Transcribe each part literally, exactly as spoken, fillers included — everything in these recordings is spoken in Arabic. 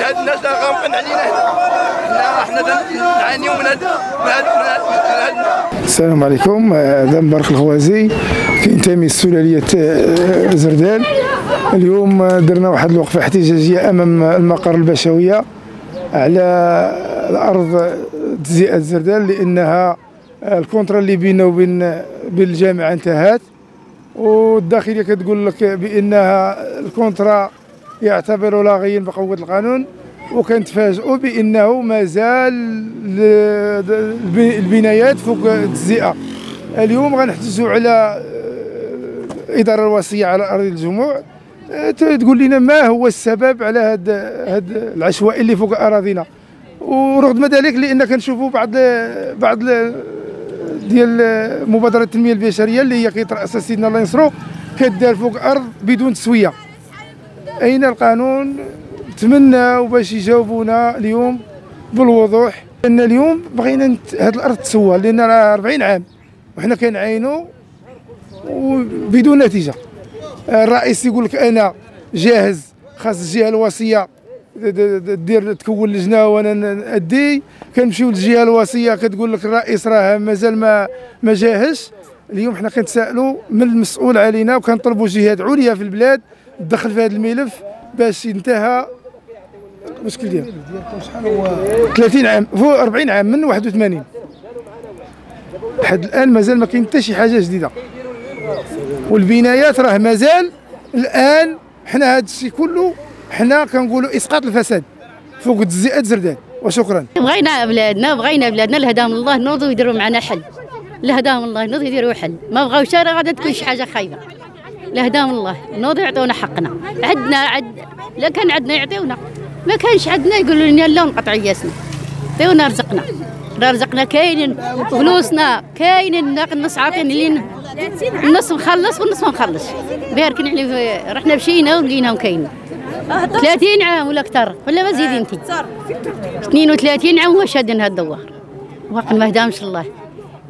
ان هاد الناس غامقين علينا هنا، حنا نعانيو من هاد من هاد. السلام عليكم، هذا مبارك الخوازي، كينتمي لسلاليه زردال. اليوم درنا واحد الوقفه احتجاجيه امام المقر البشويه على الارض تجزئه زردال، لانها الكونترا اللي بيننا وبين بين الجامعه انتهت، والداخليه كتقول لك بانها الكونترا يعتبر لاغيا بقوه القانون، وكنتفاجئوا بانه مازال البنايات فوق التجزئه. اليوم غنحتجوا على الاداره الوصيه على ارض الجموع تقول لنا ما هو السبب على هاد هاد العشوائي اللي فوق اراضينا. ورغم ذلك لان كنشوفوا بعض بعض ديال مبادره التنميه البشريه اللي هي كيتراسها سيدنا الله ينصرو كدار فوق ارض بدون تسويه. اين القانون؟ نتمناو باش يجاوبونا اليوم بالوضوح، لان اليوم بغينا هاد الارض تسوى، لان راه أربعين عام وحنا كنعاينوا وبدون نتيجه. الرئيس يقول لك انا جاهز، خاص الجهه الوصيه دير تكون لجنه وانا نادي، كنمشيو للجهه الوصيه كتقول لك الرئيس راه مازال ما ما جاهش. اليوم حنا كنتسائلوا من المسؤول علينا، وكنطلبوا جهات عليا في البلاد تدخل في هذا الملف باش ينتهى المشكل ديالو. ثلاثين عام فوق أربعين عام من واحد وثمانين لحد الان مازال ما كاين حتى شي حاجه جديده، والبنايات راه مازال الان. حنا هذا الشيء كله حنا كنقولوا اسقاط الفساد فوق تجزئه زردال. وشكرا. بغينا بلادنا، بغينا بلادنا لهداهم الله نوض ويديروا معنا حل، لهداهم الله نوض يديروا حل، ما بغاوش راه غادا تكون شي حاجه خايبه. لهداهم الله نوض يعطونا حقنا، عندنا عد لا كان عندنا يعطيونا، ما كانش عندنا يقولوا لنا لا ونقطعوا ياسنا. عطيونا رزقنا، راه رزقنا كاينين، فلوسنا كاينين، النص عاطين لينا، النص مخلص والنص ما مخلص. باركين عليه، رحنا مشينا ولقيناهم كاينين. ثلاثين عام ولا اكثر ولا ما زيدين انت اثنين وثلاثين عام هو شادين هاد الدوار، واقع ما هدامش الله.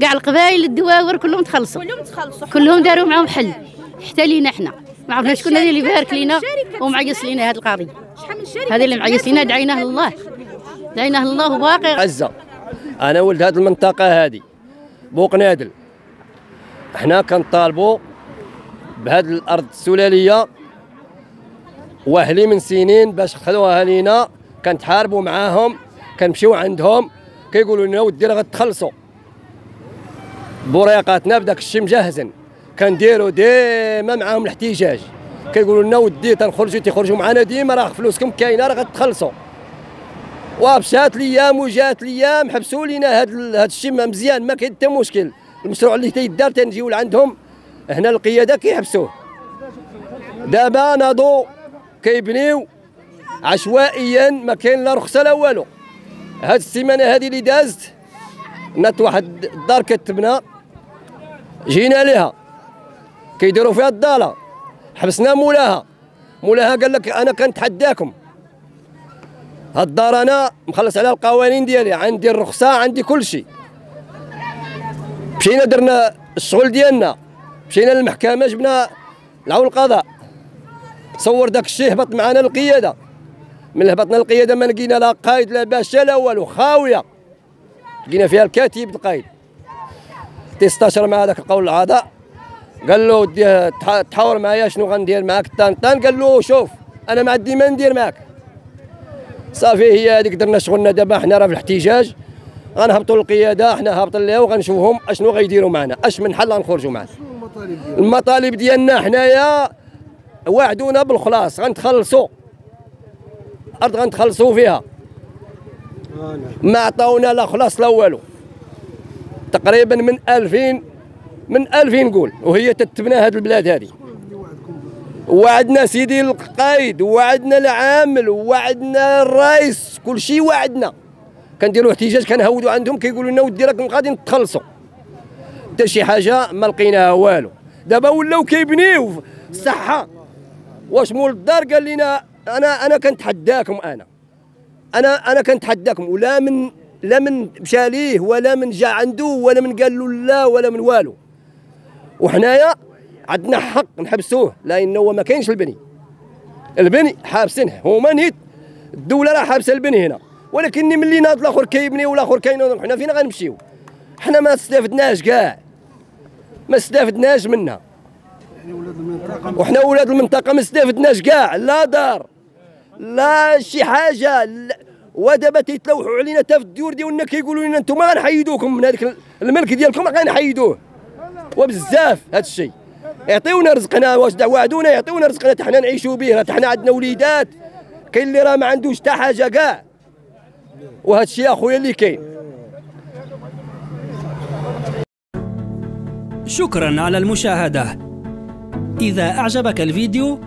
كاع القبائل الدواور كلهم تخلصوا، كلهم تخلصوا، كلهم داروا معاهم حل حتى لينا حنا ما عرفناش شكون اللي بارك لينا ومعيص لينا هاد القضيه. هذا اللي معيص لينا دعيناه الله، دعيناه الله وباقي. عزه انا ولد هاد المنطقه هادي بوقنادل، حنا كنطالبوا بهاد الارض السلاليه واهلي من سنين باش خلوها لينا، كنتحاربوا معاهم، كنمشيو عندهم كيقولوا لنا ودي راه غتخلصوا، بوريقاتنا بداك الشيء مجهزن، كنديروا ديما معاهم الاحتجاج، كيقولوا لنا ودي تنخرجوا تيخرجوا معنا ديما، راه فلوسكم كاينه راه غتخلصوا. ومشات الايام وجات الايام حبسوا لينا هاد هاد الشيء مزيان، ما كاين حتى مشكل. المشروع اللي تيدار تنجيو لعندهم هنا القياده كيحبسوه. دابا ناضوا كيبنيو عشوائيا، ما كاين لا رخصه لا والو. هاد السيمانه هذه اللي دازت نات واحد الدار كتبنى، جينا ليها كيديروا فيها الضاله، حبسنا مولاها، مولاها قال لك انا كنتحداكم، هاد الدار انا مخلص على القوانين ديالي، عندي الرخصه عندي كل شيء. مشينا درنا الشغل ديالنا، مشينا للمحكمه جبنا العون القضاء، صور داك الشيء هبط معنا القياده. من هبطنا القياده ما لقينا لا قايد لا باشا لا والو، خاويه لقينا فيها الكاتب القايد تيستشر مع هذاك القول العضاء، قال له ودي تحاور معايا شنو غندير معاك طان طان، قال له شوف انا ما عندي ما ندير معاك. صافي هي هذيك درنا شغلنا. دابا حنا راه في الاحتجاج، غنهبطوا للقياده، حنا هابطين ليها وغنشوفهم اشنو غيديروا معنا، اش من حل غنخرجوا معاه. المطالب ديالنا حنايا وعدونا بالخلاص غنتخلصوا، الارض غنتخلصوا فيها، ما عطاونا لا خلاص لا والو. تقريبا من ألفين من ألفين نقول وهي تتبنى هاد البلاد هادي. وعدنا سيدي القايد، وعدنا العامل، وعدنا الرئيس، كل شيء وعدنا. كنديروا احتجاج كنهودوا عندهم كيقولوا لنا ودي راكم غادي تخلصوا، حتى شي حاجه ما لقيناها والو. دابا ولاو كيبنيو صحه. واش مول الدار قال لنا انا انا كنتحداكم، انا انا انا كنتحداكم، ولا من لا من مشى ليه ولا من جا عنده ولا من قال له لا ولا من والو. وحنايا عندنا حق نحبسوه، لانه ما كاينش البني، البني حابسينه هما نيت الدوله راه حابسه البني هنا، ولكن ملي ناض الاخر كيبني والاخر كينوض، حنا فين غنمشيو؟ حنا ما استفدناش كاع، ما استفدناش منها، وحنا ولاد المنطقه ما استفدناش كاع، لا دار لا شي حاجه. ودابا تيتلوحوا علينا حتى في الديور ديالنا، كيقولوا لنا انتم غنحيدوكم من هذاك الملك ديالكم غنحيدوه، وبزاف هذا الشيء. يعطيونا رزقنا، واش وعدونا يعطيونا رزقنا حتى حنا نعيشوا به، حتى حنا عندنا وليدات، كاين اللي راه ما عندوش حتى حاجه كاع، وهذا الشيء اخويا اللي كاين. شكرا على المشاهده. اذا اعجبك الفيديو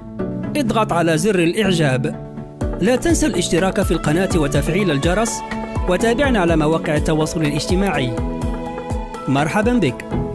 اضغط على زر الاعجاب، لا تنسى الاشتراك في القناه وتفعيل الجرس، وتابعنا على مواقع التواصل الاجتماعي. مرحبا بك.